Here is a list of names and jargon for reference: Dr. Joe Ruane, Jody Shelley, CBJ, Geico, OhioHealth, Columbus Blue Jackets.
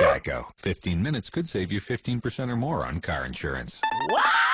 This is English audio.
Geico. 15 minutes could save you 15% or more on car insurance. What?